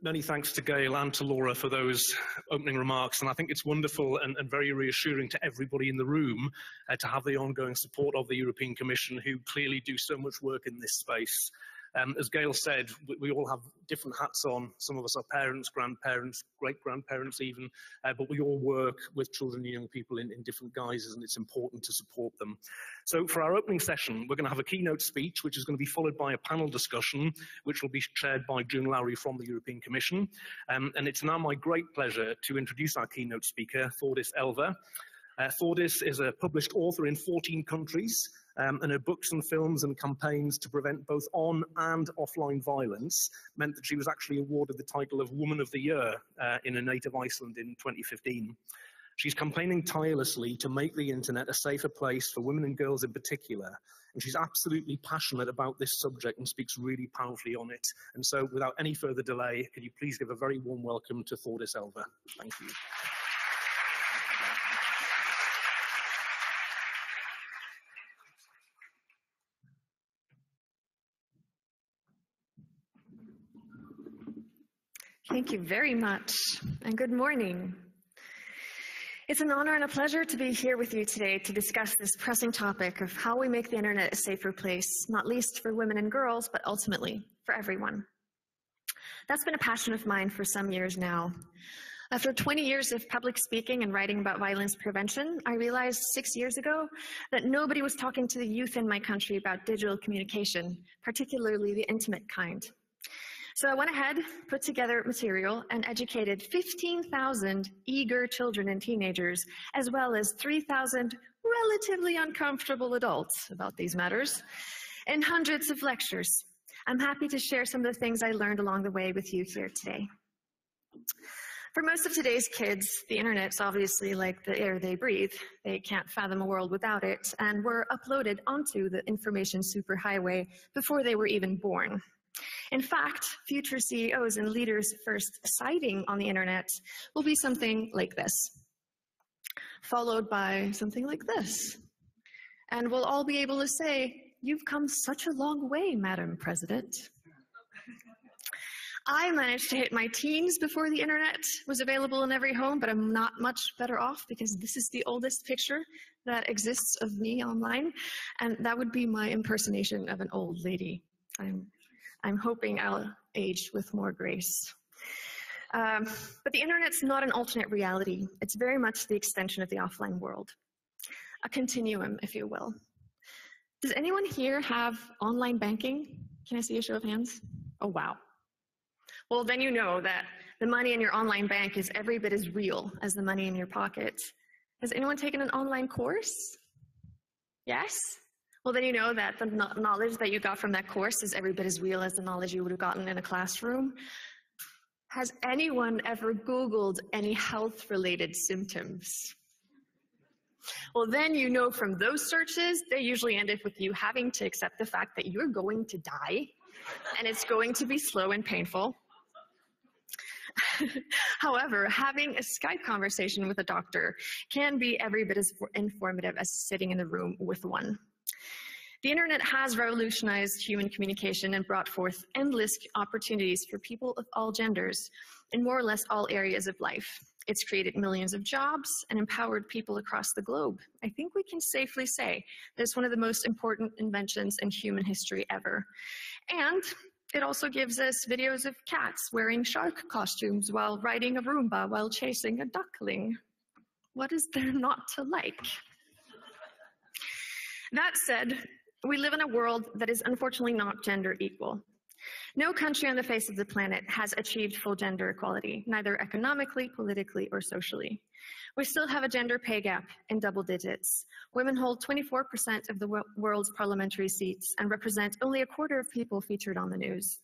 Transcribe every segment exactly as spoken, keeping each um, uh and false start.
Many thanks to Gail and to Laura for those opening remarks, and I think it's wonderful and, and very reassuring to everybody in the room uh, to have the ongoing support of the European Commission, who clearly do so much work in this space. Um, as Gail said, we, we all have different hats on. Some of us are parents, grandparents, great-grandparents even, uh, but we all work with children and young people in, in different guises, and it's important to support them. So for our opening session, we're going to have a keynote speech, which is going to be followed by a panel discussion, which will be chaired by June Lowry from the European Commission. Um, and it's now my great pleasure to introduce our keynote speaker, Thordis Elva. Uh, Thordis is a published author in fourteen countries, um, and her books and films and campaigns to prevent both on and offline violence meant that she was actually awarded the title of Woman of the Year uh, in her native Iceland in twenty fifteen. She's campaigning tirelessly to make the internet a safer place for women and girls in particular, and she's absolutely passionate about this subject and speaks really powerfully on it. And so, without any further delay, could you please give a very warm welcome to Thordis Elva? Thank you. Thank you very much, and good morning. It's an honor and a pleasure to be here with you today to discuss this pressing topic of how we make the internet a safer place, not least for women and girls, but ultimately for everyone. That's been a passion of mine for some years now. After twenty years of public speaking and writing about violence prevention, I realized six years ago that nobody was talking to the youth in my country about digital communication, particularly the intimate kind. So I went ahead, put together material, and educated fifteen thousand eager children and teenagers, as well as three thousand relatively uncomfortable adults about these matters, and hundreds of lectures. I'm happy to share some of the things I learned along the way with you here today. For most of today's kids, the internet's obviously like the air they breathe. They can't fathom a world without it, and were uploaded onto the information superhighway before they were even born. In fact, future C E Os and leaders' first sighting on the internet will be something like this, followed by something like this. And we'll all be able to say, "You've come such a long way, Madam President." I managed to hit my teens before the internet was available in every home, but I'm not much better off because this is the oldest picture that exists of me online, and that would be my impersonation of an old lady. I'm I'm hoping I'll age with more grace. Um, but the internet's not an alternate reality. It's very much the extension of the offline world. A continuum, if you will. Does anyone here have online banking? Can I see a show of hands? Oh, wow. Well, then you know that the money in your online bank is every bit as real as the money in your pocket. Has anyone taken an online course? Yes? Well, then you know that the knowledge that you got from that course is every bit as real as the knowledge you would have gotten in a classroom. Has anyone ever Googled any health-related symptoms? Well, then you know from those searches, they usually end up with you having to accept the fact that you're going to die, and it's going to be slow and painful. However, having a Skype conversation with a doctor can be every bit as informative as sitting in the room with one. The internet has revolutionized human communication and brought forth endless opportunities for people of all genders in more or less all areas of life. It's created millions of jobs and empowered people across the globe. I think we can safely say that it's one of the most important inventions in human history ever. And it also gives us videos of cats wearing shark costumes while riding a Roomba while chasing a duckling. What is there not to like? That said, we live in a world that is unfortunately not gender equal. No country on the face of the planet has achieved full gender equality, neither economically, politically, or socially. We still have a gender pay gap in double digits. Women hold twenty-four percent of the world's parliamentary seats and represent only a quarter of people featured on the news.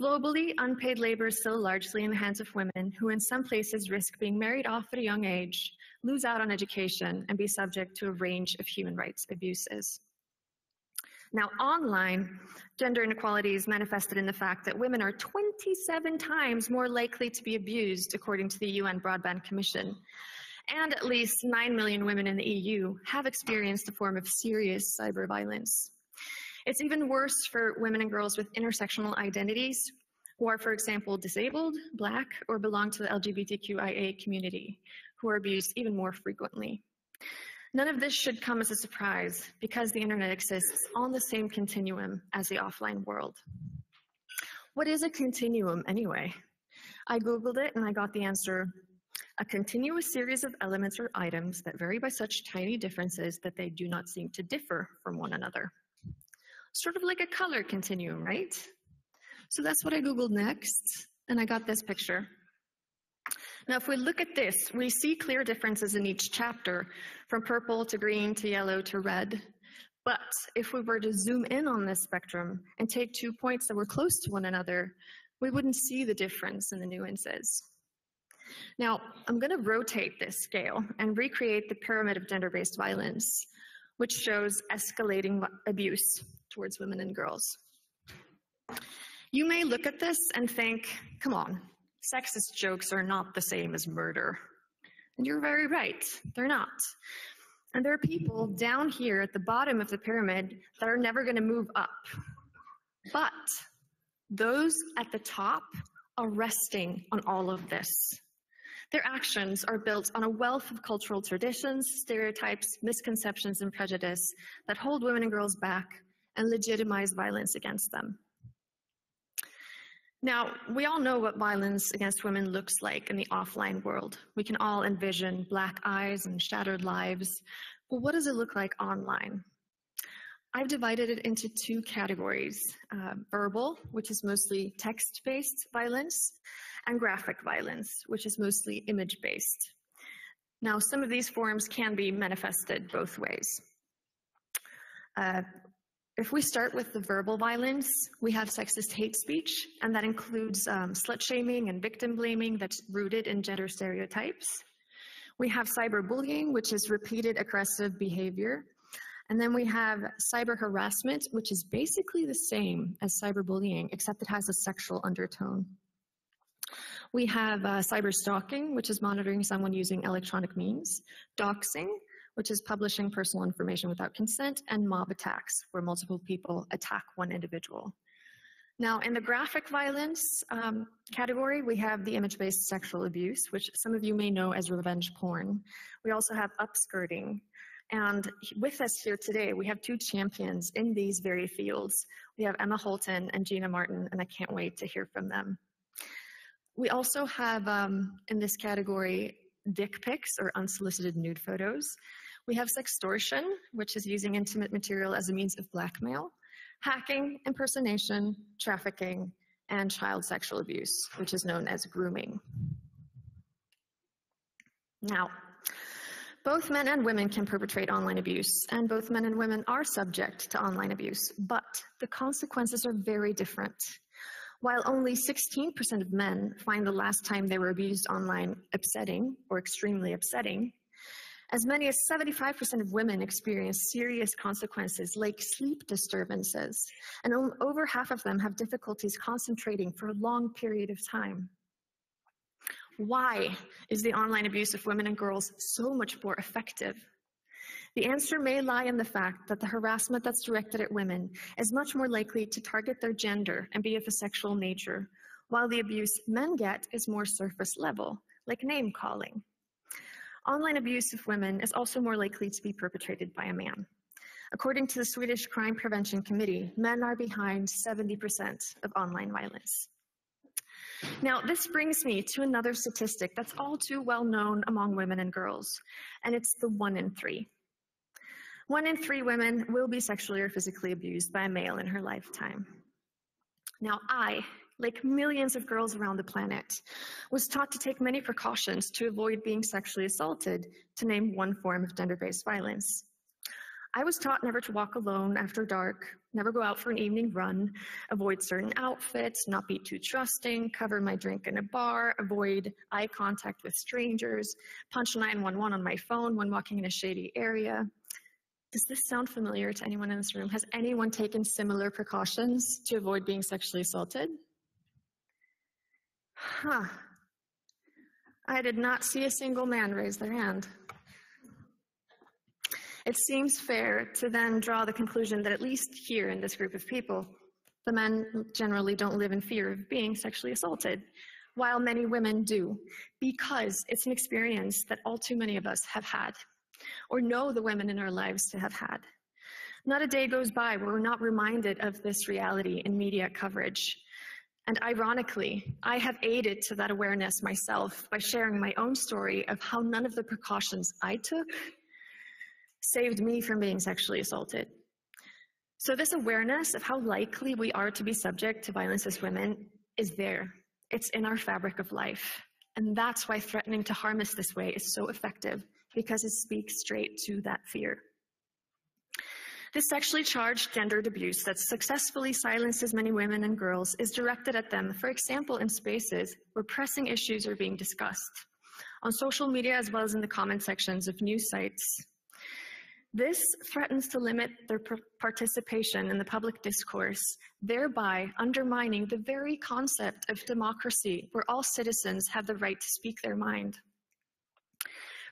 Globally, unpaid labor is still largely in the hands of women who in some places risk being married off at a young age, lose out on education, and be subject to a range of human rights abuses. Now, online, gender inequality is manifested in the fact that women are twenty-seven times more likely to be abused, according to the U N Broadband Commission. And at least nine million women in the E U have experienced a form of serious cyber violence. It's even worse for women and girls with intersectional identities or, for example, disabled, Black, or belong to the L G B T Q I A community, who are abused even more frequently. None of this should come as a surprise, because the internet exists on the same continuum as the offline world. What is a continuum, anyway? I Googled it, and I got the answer: a continuous series of elements or items that vary by such tiny differences that they do not seem to differ from one another. Sort of like a color continuum, right? So that's what I Googled next, and I got this picture. Now, if we look at this, we see clear differences in each chapter, from purple to green to yellow to red. But if we were to zoom in on this spectrum and take two points that were close to one another, we wouldn't see the difference in the nuances. Now, I'm going to rotate this scale and recreate the pyramid of gender-based violence, which shows escalating abuse towards women and girls. You may look at this and think, come on, sexist jokes are not the same as murder. And you're very right, they're not. And there are people down here at the bottom of the pyramid that are never going to move up. But those at the top are resting on all of this. Their actions are built on a wealth of cultural traditions, stereotypes, misconceptions, and prejudice that hold women and girls back and legitimize violence against them. Now, we all know what violence against women looks like in the offline world. We can all envision black eyes and shattered lives. But what does it look like online? I've divided it into two categories, uh, verbal, which is mostly text-based violence, and graphic violence, which is mostly image-based. Now, some of these forms can be manifested both ways. Uh, If we start with the verbal violence, we have sexist hate speech, and that includes um, slut-shaming and victim-blaming that's rooted in gender stereotypes. We have cyberbullying, which is repeated aggressive behavior. And then we have cyber harassment, which is basically the same as cyberbullying, except it has a sexual undertone. We have uh, cyber stalking, which is monitoring someone using electronic means, doxing, which is publishing personal information without consent, and mob attacks, where multiple people attack one individual. Now, in the graphic violence um, category, we have the image-based sexual abuse, which some of you may know as revenge porn. We also have upskirting. And with us here today, we have two champions in these very fields. We have Emma Holton and Gina Martin, and I can't wait to hear from them. We also have, um, in this category, dick pics or unsolicited nude photos. We have sextortion, which is using intimate material as a means of blackmail, hacking, impersonation, trafficking, and child sexual abuse, which is known as grooming. Now, both men and women can perpetrate online abuse, and both men and women are subject to online abuse, but the consequences are very different. While only sixteen percent of men find the last time they were abused online upsetting or extremely upsetting, as many as seventy-five percent of women experience serious consequences like sleep disturbances, and over half of them have difficulties concentrating for a long period of time. Why is the online abuse of women and girls so much more effective? The answer may lie in the fact that the harassment that's directed at women is much more likely to target their gender and be of a sexual nature, while the abuse men get is more surface level, like name-calling. Online abuse of women is also more likely to be perpetrated by a man. According to the Swedish Crime Prevention Committee, men are behind seventy percent of online violence. Now, this brings me to another statistic that's all too well known among women and girls, and it's the one in three. One in three women will be sexually or physically abused by a male in her lifetime. Now, I, like millions of girls around the planet, was taught to take many precautions to avoid being sexually assaulted, to name one form of gender-based violence. I was taught never to walk alone after dark, never go out for an evening run, avoid certain outfits, not be too trusting, cover my drink in a bar, avoid eye contact with strangers, punch nine one one on my phone when walking in a shady area. Does this sound familiar to anyone in this room? Has anyone taken similar precautions to avoid being sexually assaulted? Huh. I did not see a single man raise their hand. It seems fair to then draw the conclusion that at least here in this group of people, The men generally don't live in fear of being sexually assaulted, while many women do, because it's an experience that all too many of us have had, or know the women in our lives to have had. Not a day goes by where we're not reminded of this reality in media coverage. And ironically, I have aided to that awareness myself by sharing my own story of how none of the precautions I took saved me from being sexually assaulted. So this awareness of how likely we are to be subject to violence as women is there. It's in our fabric of life. And that's why threatening to harm us this way is so effective, because it speaks straight to that fear. This sexually charged gendered abuse that successfully silences many women and girls is directed at them, for example, in spaces where pressing issues are being discussed, on social media as well as in the comment sections of news sites. This threatens to limit their participation in the public discourse, thereby undermining the very concept of democracy, where all citizens have the right to speak their mind.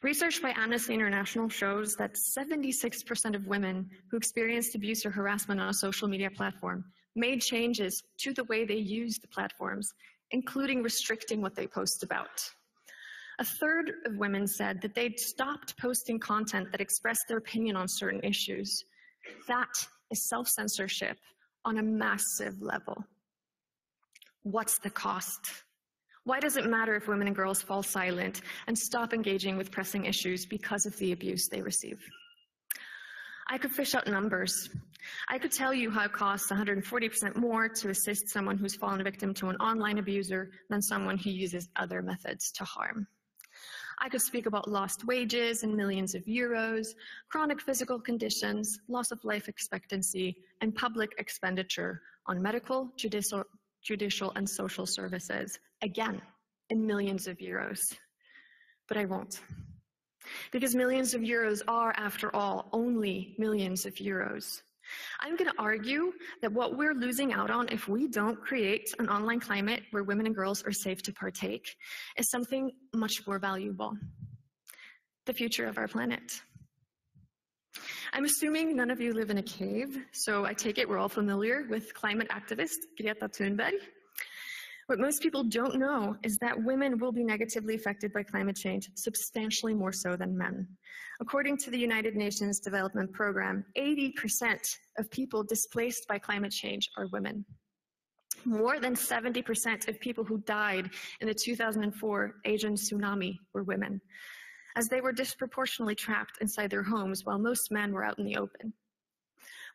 Research by Amnesty International shows that seventy-six percent of women who experienced abuse or harassment on a social media platform made changes to the way they use the platforms, including restricting what they post about. A third of women said that they'd stopped posting content that expressed their opinion on certain issues. That is self-censorship on a massive level. What's the cost? Why does it matter if women and girls fall silent and stop engaging with pressing issues because of the abuse they receive? I could fish out numbers. I could tell you how it costs one hundred forty percent more to assist someone who's fallen victim to an online abuser than someone who uses other methods to harm. I could speak about lost wages and millions of euros, chronic physical conditions, loss of life expectancy, and public expenditure on medical, judicial, judicial and social services, again, in millions of euros. But I won't. Because millions of euros are, after all, only millions of euros. I'm going to argue that what we're losing out on if we don't create an online climate where women and girls are safe to partake is something much more valuable: the future of our planet. I'm assuming none of you live in a cave, so I take it we're all familiar with climate activist Greta Thunberg. What most people don't know is that women will be negatively affected by climate change, substantially more so than men. According to the United Nations Development Program, eighty percent of people displaced by climate change are women. More than seventy percent of people who died in the two thousand four Asian tsunami were women, as they were disproportionately trapped inside their homes while most men were out in the open.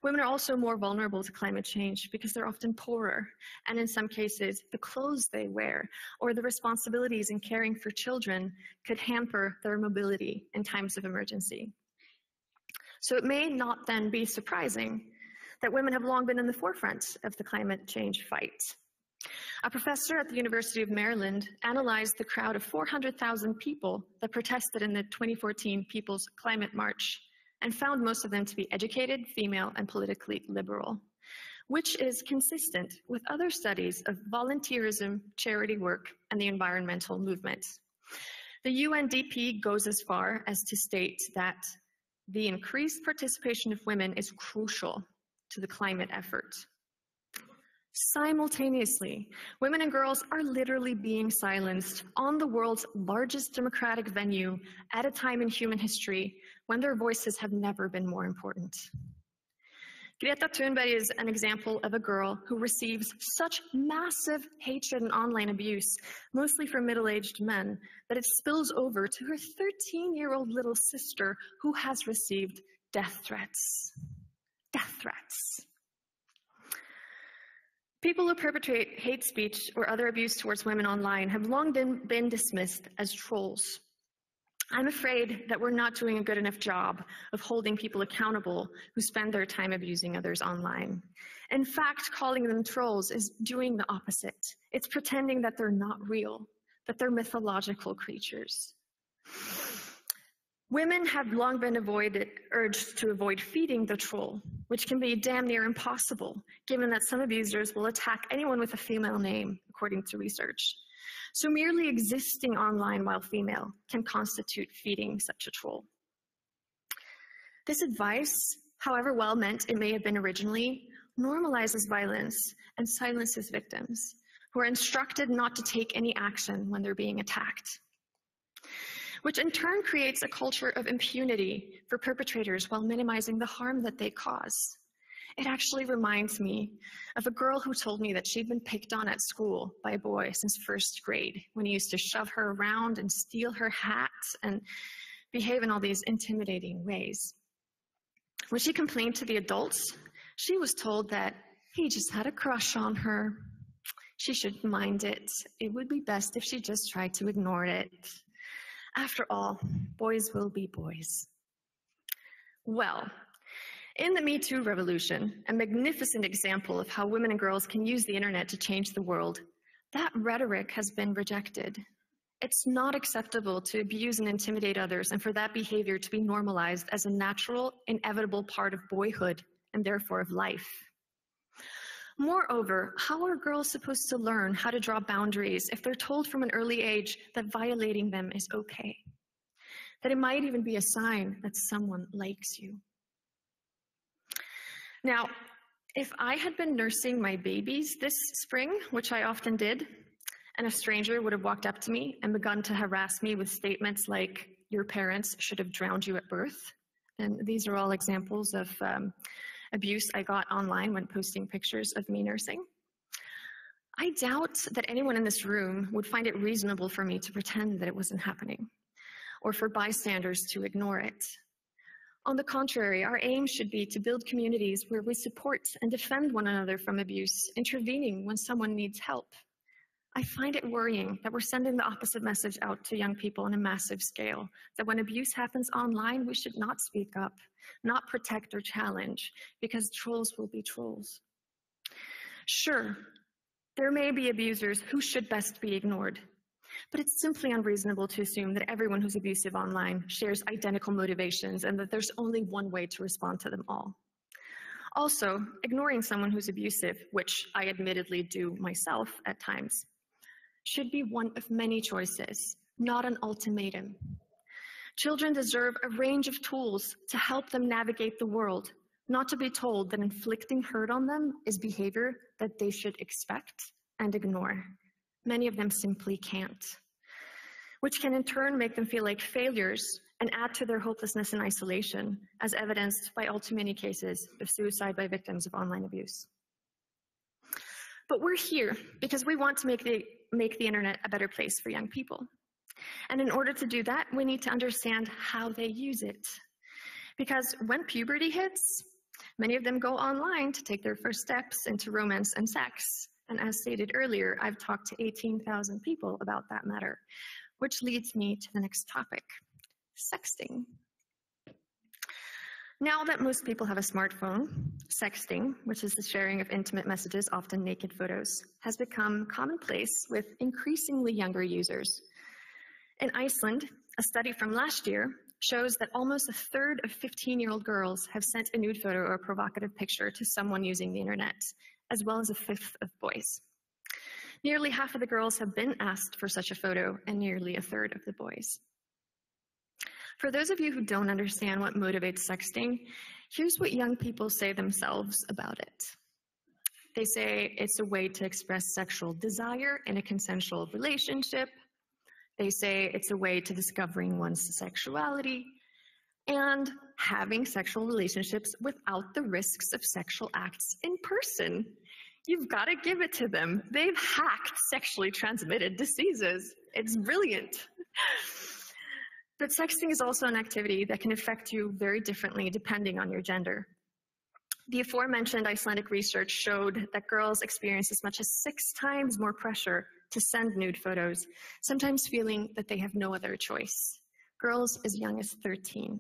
Women are also more vulnerable to climate change because they're often poorer, and in some cases, the clothes they wear or the responsibilities in caring for children could hamper their mobility in times of emergency. So it may not then be surprising that women have long been in the forefront of the climate change fight. A professor at the University of Maryland analyzed the crowd of four hundred thousand people that protested in the twenty fourteen People's Climate March and found most of them to be educated, female, and politically liberal, which is consistent with other studies of volunteerism, charity work, and the environmental movement. The U N D P goes as far as to state that the increased participation of women is crucial to the climate effort. Simultaneously, women and girls are literally being silenced on the world's largest democratic venue at a time in human history when their voices have never been more important. Greta Thunberg is an example of a girl who receives such massive hatred and online abuse, mostly from middle-aged men, that it spills over to her thirteen-year-old little sister, who has received death threats. Death threats. People who perpetrate hate speech or other abuse towards women online have long been, been dismissed as trolls. I'm afraid that we're not doing a good enough job of holding people accountable who spend their time abusing others online. In fact, calling them trolls is doing the opposite. It's pretending that they're not real, that they're mythological creatures. Women have long been avoided, urged to avoid feeding the troll, which can be damn near impossible, given that some abusers will attack anyone with a female name, according to research. So merely existing online while female can constitute feeding such a troll. This advice, however well meant it may have been originally, normalizes violence and silences victims, who are instructed not to take any action when they're being attacked, which in turn creates a culture of impunity for perpetrators while minimizing the harm that they cause. It actually reminds me of a girl who told me that she'd been picked on at school by a boy since first grade, when he used to shove her around and steal her hat and behave in all these intimidating ways. When she complained to the adults, she was told that he just had a crush on her. She shouldn't mind it. It would be best if she just tried to ignore it. After all, boys will be boys. Well, in the Me Too revolution, a magnificent example of how women and girls can use the internet to change the world, that rhetoric has been rejected. It's not acceptable to abuse and intimidate others and for that behavior to be normalized as a natural, inevitable part of boyhood and therefore of life. Moreover, how are girls supposed to learn how to draw boundaries if they're told from an early age that violating them is okay? That it might even be a sign that someone likes you. Now, if I had been nursing my babies this spring, which I often did, and a stranger would have walked up to me and begun to harass me with statements like, your parents should have drowned you at birth. And these are all examples of um, abuse I got online when posting pictures of me nursing. I doubt that anyone in this room would find it reasonable for me to pretend that it wasn't happening, or for bystanders to ignore it. On the contrary, our aim should be to build communities where we support and defend one another from abuse, intervening when someone needs help. I find it worrying that we're sending the opposite message out to young people on a massive scale, that when abuse happens online, we should not speak up, not protect or challenge, because trolls will be trolls. Sure, there may be abusers who should best be ignored, but it's simply unreasonable to assume that everyone who's abusive online shares identical motivations and that there's only one way to respond to them all. Also, ignoring someone who's abusive, which I admittedly do myself at times, should be one of many choices, not an ultimatum. Children deserve a range of tools to help them navigate the world, not to be told that inflicting hurt on them is behavior that they should expect and ignore. Many of them simply can't, which can in turn make them feel like failures and add to their hopelessness and isolation, as evidenced by all too many cases of suicide by victims of online abuse. But we're here because we want to make the, make the internet a better place for young people. And in order to do that, we need to understand how they use it. Because when puberty hits, many of them go online to take their first steps into romance and sex. And as stated earlier, I've talked to eighteen thousand people about that matter, which leads me to the next topic, sexting. Now that most people have a smartphone, sexting, which is the sharing of intimate messages, often naked photos, has become commonplace with increasingly younger users. In Iceland, a study from last year shows that almost a third of fifteen-year-old girls have sent a nude photo or a provocative picture to someone using the internet, as well as a fifth of boys. Nearly half of the girls have been asked for such a photo, and nearly a third of the boys. For those of you who don't understand what motivates sexting, here's what young people say themselves about it. They say it's a way to express sexual desire in a consensual relationship. They say it's a way to discovering one's sexuality and having sexual relationships without the risks of sexual acts in person. You've got to give it to them. They've hacked sexually transmitted diseases. It's brilliant. But sexting is also an activity that can affect you very differently depending on your gender. The aforementioned Icelandic research showed that girls experience as much as six times more pressure to send nude photos, sometimes feeling that they have no other choice. Girls as young as thirteen.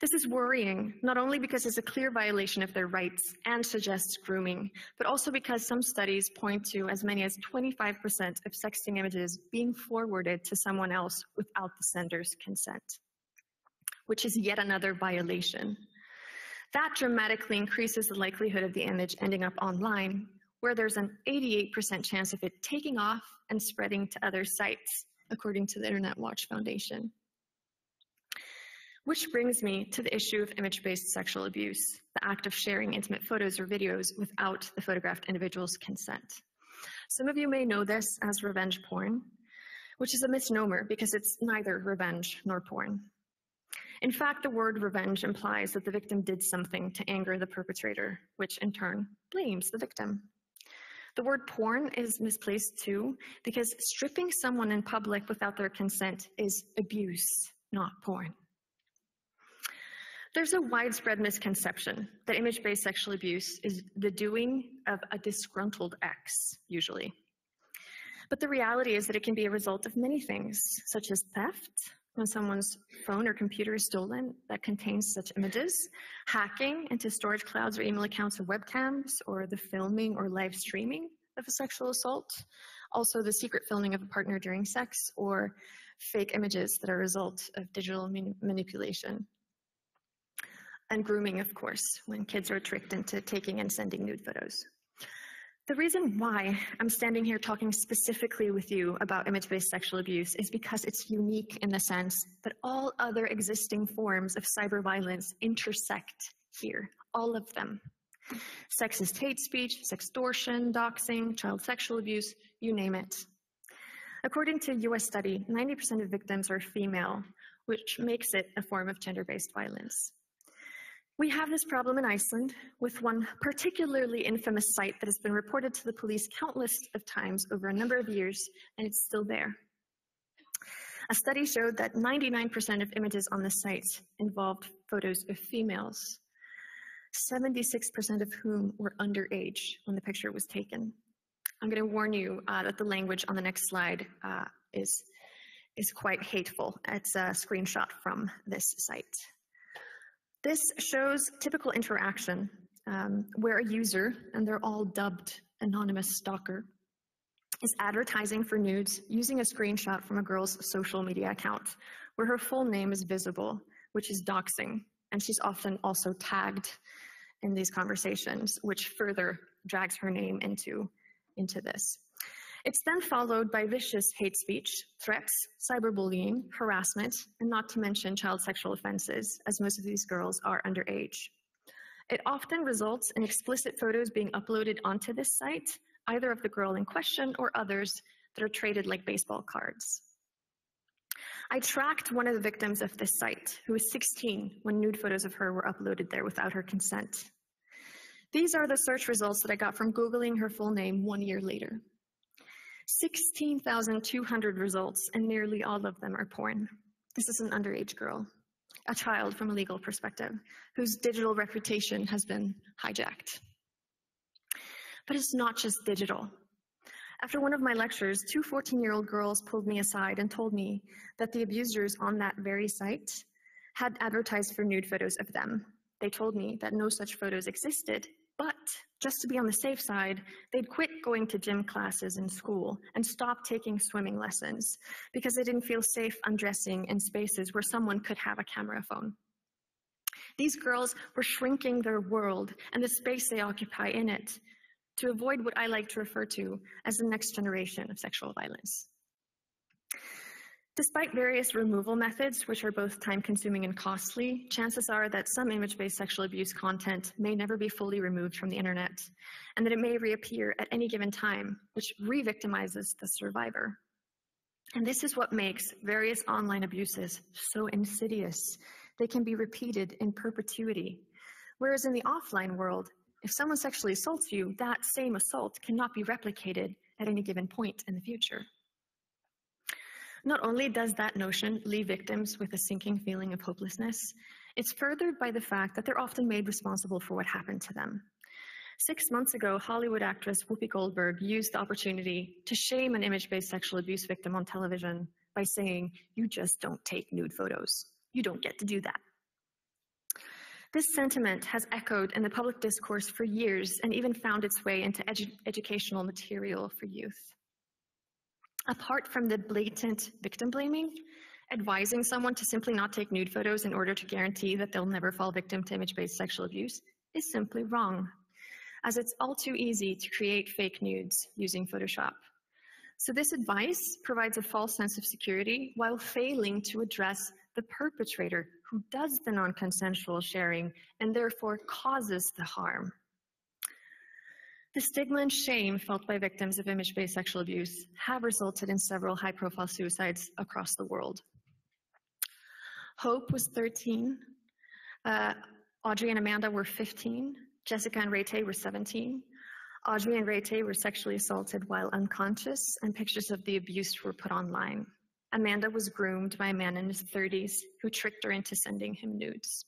This is worrying, not only because it's a clear violation of their rights and suggests grooming, but also because some studies point to as many as twenty-five percent of sexting images being forwarded to someone else without the sender's consent, which is yet another violation. That dramatically increases the likelihood of the image ending up online, where there's an eighty-eight percent chance of it taking off and spreading to other sites, according to the Internet Watch Foundation. Which brings me to the issue of image-based sexual abuse, the act of sharing intimate photos or videos without the photographed individual's consent. Some of you may know this as revenge porn, which is a misnomer because it's neither revenge nor porn. In fact, the word revenge implies that the victim did something to anger the perpetrator, which in turn blames the victim. The word porn is misplaced too, because stripping someone in public without their consent is abuse, not porn. There's a widespread misconception that image-based sexual abuse is the doing of a disgruntled ex, usually. But the reality is that it can be a result of many things, such as theft, when someone's phone or computer is stolen that contains such images, hacking into storage clouds or email accounts or webcams, or the filming or live streaming of a sexual assault, also the secret filming of a partner during sex, or fake images that are a result of digital manipulation. And grooming, of course, when kids are tricked into taking and sending nude photos. The reason why I'm standing here talking specifically with you about image-based sexual abuse is because it's unique in the sense that all other existing forms of cyber violence intersect here, all of them. Sexist hate speech, sextortion, doxing, child sexual abuse, you name it. According to a U S study, ninety percent of victims are female, which makes it a form of gender-based violence. We have this problem in Iceland with one particularly infamous site that has been reported to the police countless of times over a number of years, and it's still there. A study showed that ninety-nine percent of images on the site involved photos of females, seventy-six percent of whom were underage when the picture was taken. I'm going to warn you uh, that the language on the next slide uh, is, is quite hateful. It's a screenshot from this site. This shows typical interaction um, where a user, and they're all dubbed anonymous stalker, is advertising for nudes using a screenshot from a girl's social media account where her full name is visible, which is doxing, and she's often also tagged in these conversations, which further drags her name into, into this. It's then followed by vicious hate speech, threats, cyberbullying, harassment, and not to mention child sexual offenses, as most of these girls are underage. It often results in explicit photos being uploaded onto this site, either of the girl in question or others that are traded like baseball cards. I tracked one of the victims of this site, who was sixteen when nude photos of her were uploaded there without her consent. These are the search results that I got from Googling her full name one year later. sixteen thousand two hundred results, and nearly all of them are porn. This is an underage girl, a child from a legal perspective, whose digital reputation has been hijacked. But it's not just digital. After one of my lectures, two fourteen-year-old girls pulled me aside and told me that the abusers on that very site had advertised for nude photos of them. They told me that no such photos existed, but just to be on the safe side, they'd quit going to gym classes in school and stop taking swimming lessons because they didn't feel safe undressing in spaces where someone could have a camera phone. These girls were shrinking their world and the space they occupy in it to avoid what I like to refer to as the next generation of sexual violence. Despite various removal methods, which are both time-consuming and costly, chances are that some image-based sexual abuse content may never be fully removed from the internet, and that it may reappear at any given time, which re-victimizes the survivor. And this is what makes various online abuses so insidious. They can be repeated in perpetuity. Whereas in the offline world, if someone sexually assaults you, that same assault cannot be replicated at any given point in the future. Not only does that notion leave victims with a sinking feeling of hopelessness, it's furthered by the fact that they're often made responsible for what happened to them. Six months ago, Hollywood actress Whoopi Goldberg used the opportunity to shame an image-based sexual abuse victim on television by saying, "You just don't take nude photos. You don't get to do that." This sentiment has echoed in the public discourse for years and even found its way into edu- educational material for youth. Apart from the blatant victim blaming, advising someone to simply not take nude photos in order to guarantee that they'll never fall victim to image-based sexual abuse is simply wrong, as it's all too easy to create fake nudes using Photoshop. So this advice provides a false sense of security while failing to address the perpetrator who does the non-consensual sharing and therefore causes the harm. The stigma and shame felt by victims of image-based sexual abuse have resulted in several high-profile suicides across the world. Hope was thirteen, uh, Audrey and Amanda were fifteen, Jessica and Raytay were seventeen. Audrey and Raytay were sexually assaulted while unconscious, and pictures of the abuse were put online. Amanda was groomed by a man in his thirties who tricked her into sending him nudes.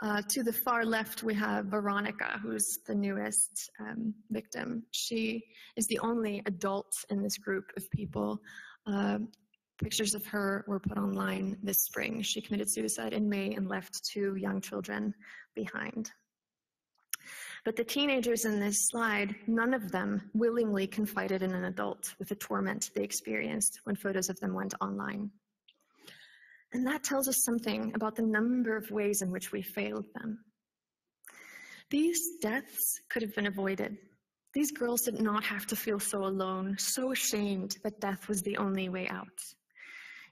Uh, to the far left, we have Veronica, who's the newest um, victim. She is the only adult in this group of people. Uh, pictures of her were put online this spring. She committed suicide in May and left two young children behind. But the teenagers in this slide, none of them willingly confided in an adult with the torment they experienced when photos of them went online. And that tells us something about the number of ways in which we failed them. These deaths could have been avoided. These girls did not have to feel so alone, so ashamed that death was the only way out.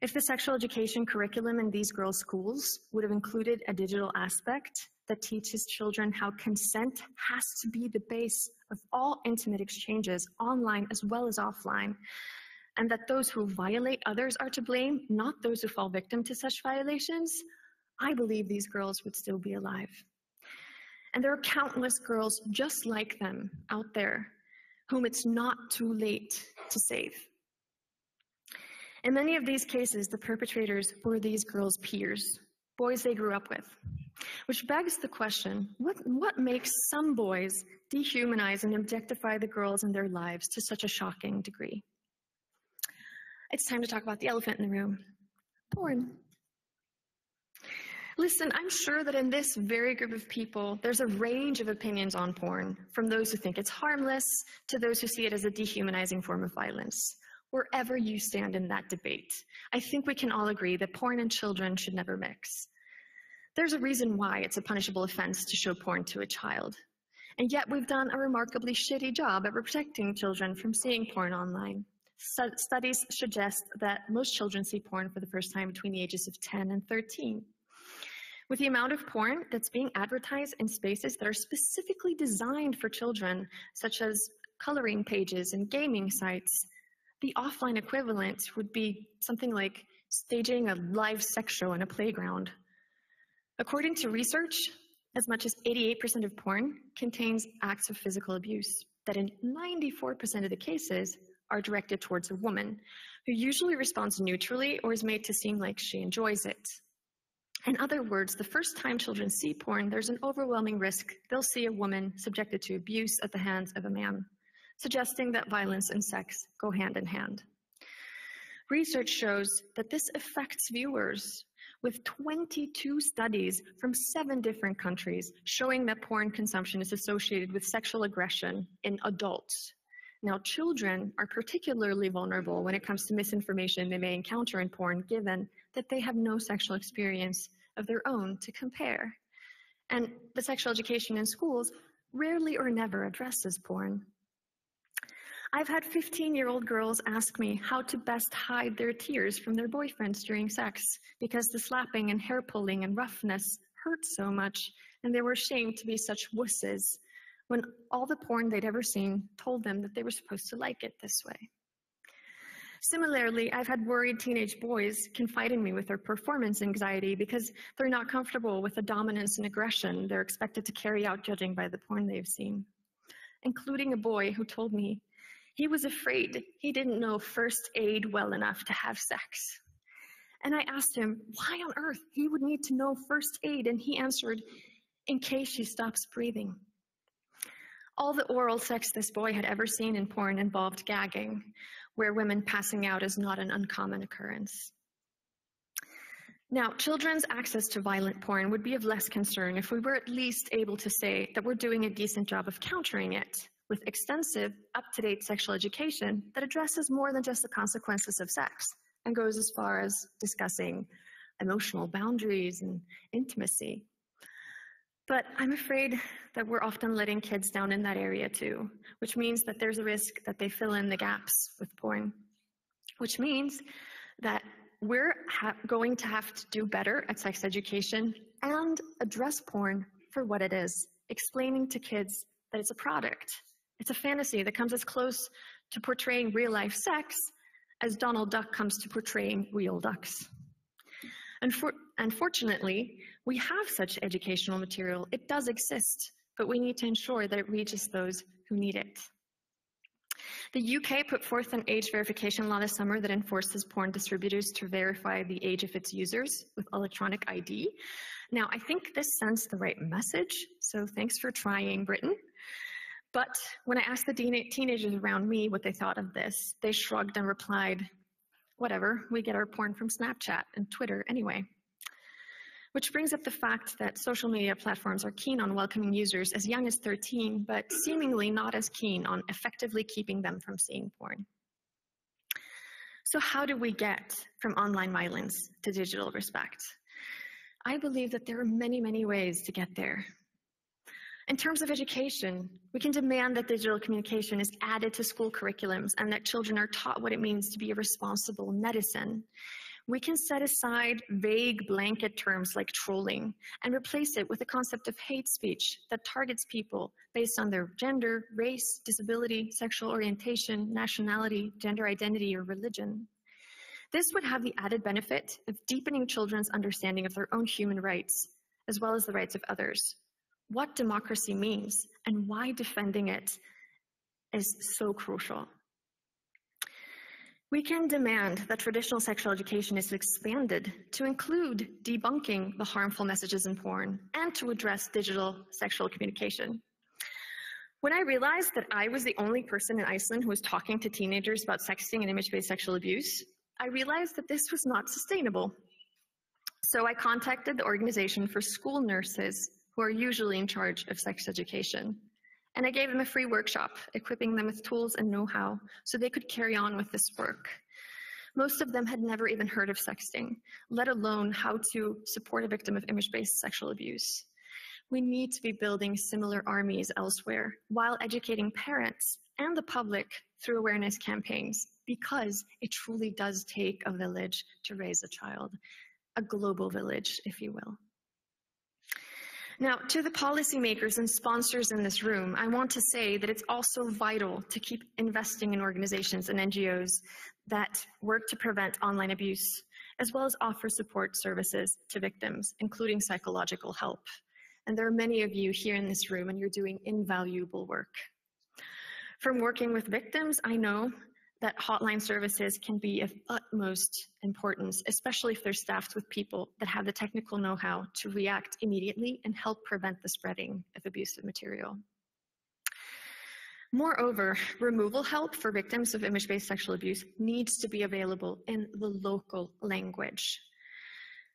If the sexual education curriculum in these girls' schools would have included a digital aspect that teaches children how consent has to be the base of all intimate exchanges, online as well as offline, and that those who violate others are to blame, not those who fall victim to such violations, I believe these girls would still be alive. And there are countless girls just like them out there whom it's not too late to save. In many of these cases, the perpetrators were these girls' peers, boys they grew up with, which begs the question, what, what makes some boys dehumanize and objectify the girls in their lives to such a shocking degree? It's time to talk about the elephant in the room, porn. Listen, I'm sure that in this very group of people, there's a range of opinions on porn, from those who think it's harmless to those who see it as a dehumanizing form of violence. Wherever you stand in that debate, I think we can all agree that porn and children should never mix. There's a reason why it's a punishable offense to show porn to a child. And yet we've done a remarkably shitty job at protecting children from seeing porn online. Studies suggest that most children see porn for the first time between the ages of ten and thirteen. With the amount of porn that's being advertised in spaces that are specifically designed for children, such as coloring pages and gaming sites, the offline equivalent would be something like staging a live sex show in a playground. According to research, as much as eighty-eight percent of porn contains acts of physical abuse that in ninety-four percent of the cases are directed towards a woman, who usually responds neutrally or is made to seem like she enjoys it. In other words, the first time children see porn, there's an overwhelming risk they'll see a woman subjected to abuse at the hands of a man, suggesting that violence and sex go hand in hand. Research shows that this affects viewers, with twenty-two studies from seven different countries showing that porn consumption is associated with sexual aggression in adults. Now, children are particularly vulnerable when it comes to misinformation they may encounter in porn, given that they have no sexual experience of their own to compare. And the sexual education in schools rarely or never addresses porn. I've had fifteen-year-old girls ask me how to best hide their tears from their boyfriends during sex because the slapping and hair pulling and roughness hurt so much, and they were ashamed to be such wusses when all the porn they'd ever seen told them that they were supposed to like it this way. Similarly, I've had worried teenage boys confide in me with their performance anxiety because they're not comfortable with the dominance and aggression they're expected to carry out judging by the porn they've seen, including a boy who told me he was afraid he didn't know first aid well enough to have sex. And I asked him why on earth he would need to know first aid, and he answered, in case she stops breathing. All the oral sex this boy had ever seen in porn involved gagging, where women passing out is not an uncommon occurrence. Now, children's access to violent porn would be of less concern if we were at least able to say that we're doing a decent job of countering it, with extensive, up-to-date sexual education that addresses more than just the consequences of sex and goes as far as discussing emotional boundaries and intimacy. But I'm afraid that we're often letting kids down in that area too, which means that there's a risk that they fill in the gaps with porn, which means that we're ha going to have to do better at sex education and address porn for what it is, explaining to kids that it's a product. It's a fantasy that comes as close to portraying real-life sex as Donald Duck comes to portraying real ducks. Unfor- unfortunately, we have such educational material. It does exist, but we need to ensure that it reaches those who need it. The U K put forth an age verification law this summer that enforces porn distributors to verify the age of its users with electronic I D. Now, I think this sends the right message, so thanks for trying, Britain. But when I asked the teenagers around me what they thought of this, they shrugged and replied, whatever, we get our porn from Snapchat and Twitter anyway. Which brings up the fact that social media platforms are keen on welcoming users as young as thirteen, but seemingly not as keen on effectively keeping them from seeing porn. So how do we get from online violence to digital respect? I believe that there are many, many ways to get there. In terms of education, we can demand that digital communication is added to school curriculums and that children are taught what it means to be a responsible netizen. We can set aside vague blanket terms like trolling and replace it with the concept of hate speech that targets people based on their gender, race, disability, sexual orientation, nationality, gender identity, or religion. This would have the added benefit of deepening children's understanding of their own human rights, as well as the rights of others, what democracy means, and why defending it is so crucial. We can demand that traditional sexual education is expanded to include debunking the harmful messages in porn and to address digital sexual communication. When I realized that I was the only person in Iceland who was talking to teenagers about sexting and image-based sexual abuse, I realized that this was not sustainable. So I contacted the Organization for School Nurses, who are usually in charge of sex education. And I gave them a free workshop, equipping them with tools and know-how so they could carry on with this work. Most of them had never even heard of sexting, let alone how to support a victim of image-based sexual abuse. We need to be building similar armies elsewhere while educating parents and the public through awareness campaigns, because it truly does take a village to raise a child, a global village, if you will. Now, to the policymakers and sponsors in this room, I want to say that it's also vital to keep investing in organizations and N G Os that work to prevent online abuse, as well as offer support services to victims, including psychological help. And there are many of you here in this room, and you're doing invaluable work. From working with victims, I know that hotline services can be of utmost importance, especially if they're staffed with people that have the technical know-how to react immediately and help prevent the spreading of abusive material. Moreover, removal help for victims of image-based sexual abuse needs to be available in the local language.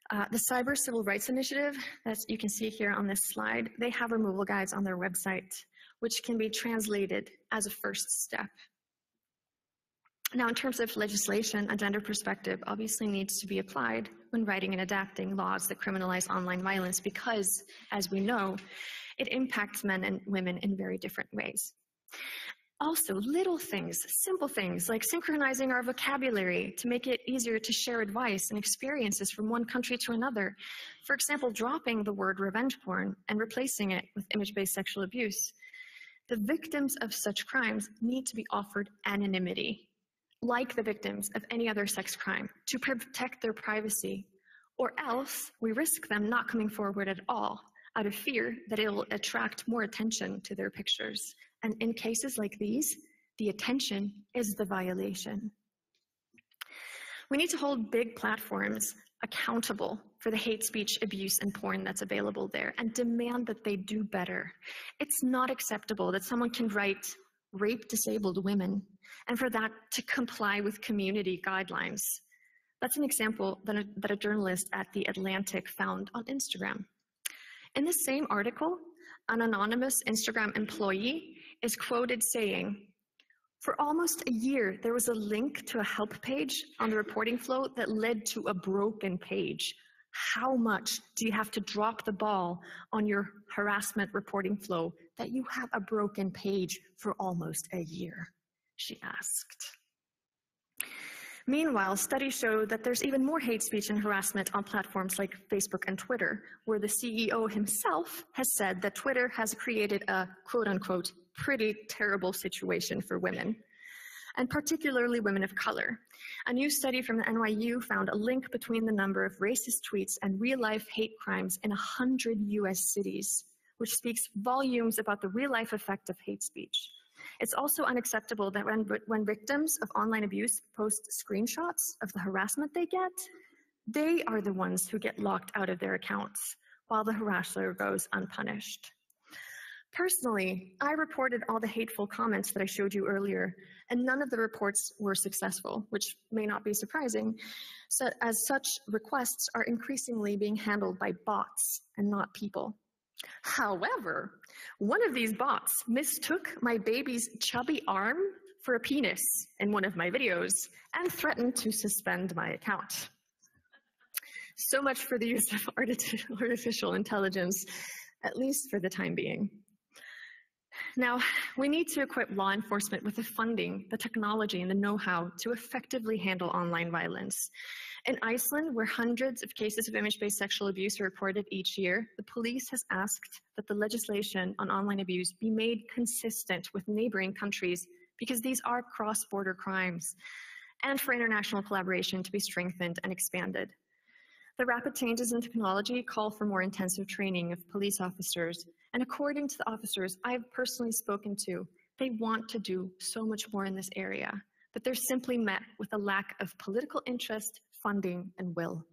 Uh, the Cyber Civil Rights Initiative, as you can see here on this slide, they have removal guides on their website, which can be translated as a first step. Now, in terms of legislation, a gender perspective obviously needs to be applied when writing and adapting laws that criminalize online violence because, as we know, it impacts men and women in very different ways. Also, little things, simple things, like synchronizing our vocabulary to make it easier to share advice and experiences from one country to another. For example, dropping the word revenge porn and replacing it with image-based sexual abuse. The victims of such crimes need to be offered anonymity, like the victims of any other sex crime, to protect their privacy, or else we risk them not coming forward at all out of fear that it will attract more attention to their pictures. And in cases like these, the attention is the violation. We need to hold big platforms accountable for the hate speech, abuse, and porn that's available there and demand that they do better. It's not acceptable that someone can write rape disabled women, and for that to comply with community guidelines. That's an example that a, that a journalist at The Atlantic found on Instagram. In the same article, an anonymous Instagram employee is quoted saying, "For almost a year, there was a link to a help page on the reporting flow that led to a broken page. How much do you have to drop the ball on your harassment reporting flow that you have a broken page for almost a year?" she asked. Meanwhile, studies show that there's even more hate speech and harassment on platforms like Facebook and Twitter, where the C E O himself has said that Twitter has created a quote-unquote pretty terrible situation for women, and particularly women of color. A new study from the N Y U found a link between the number of racist tweets and real-life hate crimes in one hundred U S cities, which speaks volumes about the real-life effect of hate speech. It's also unacceptable that when, when victims of online abuse post screenshots of the harassment they get, they are the ones who get locked out of their accounts, while the harasser goes unpunished. Personally, I reported all the hateful comments that I showed you earlier, and none of the reports were successful, which may not be surprising, so as such requests are increasingly being handled by bots and not people. However, one of these bots mistook my baby's chubby arm for a penis in one of my videos and threatened to suspend my account. So much for the use of artificial intelligence, at least for the time being. Now, we need to equip law enforcement with the funding, the technology, and the know-how to effectively handle online violence. In Iceland, where hundreds of cases of image-based sexual abuse are reported each year, the police has asked that the legislation on online abuse be made consistent with neighboring countries, because these are cross-border crimes, and for international collaboration to be strengthened and expanded. The rapid changes in technology call for more intensive training of police officers, and according to the officers I've personally spoken to, they want to do so much more in this area, but they're simply met with a lack of political interest, funding, and will.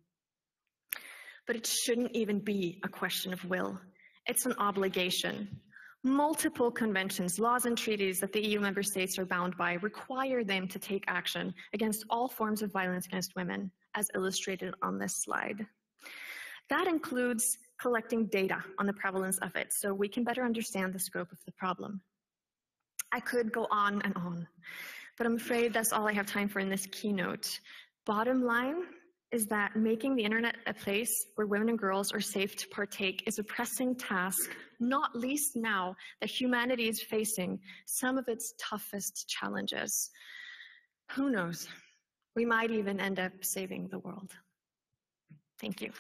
But it shouldn't even be a question of will. It's an obligation. Multiple conventions, laws, and treaties that the E U member states are bound by require them to take action against all forms of violence against women, as illustrated on this slide. That includes collecting data on the prevalence of it, so we can better understand the scope of the problem. I could go on and on, but I'm afraid that's all I have time for in this keynote. Bottom line is that making the internet a place where women and girls are safe to partake is a pressing task, not least now that humanity is facing some of its toughest challenges. Who knows? We might even end up saving the world. Thank you.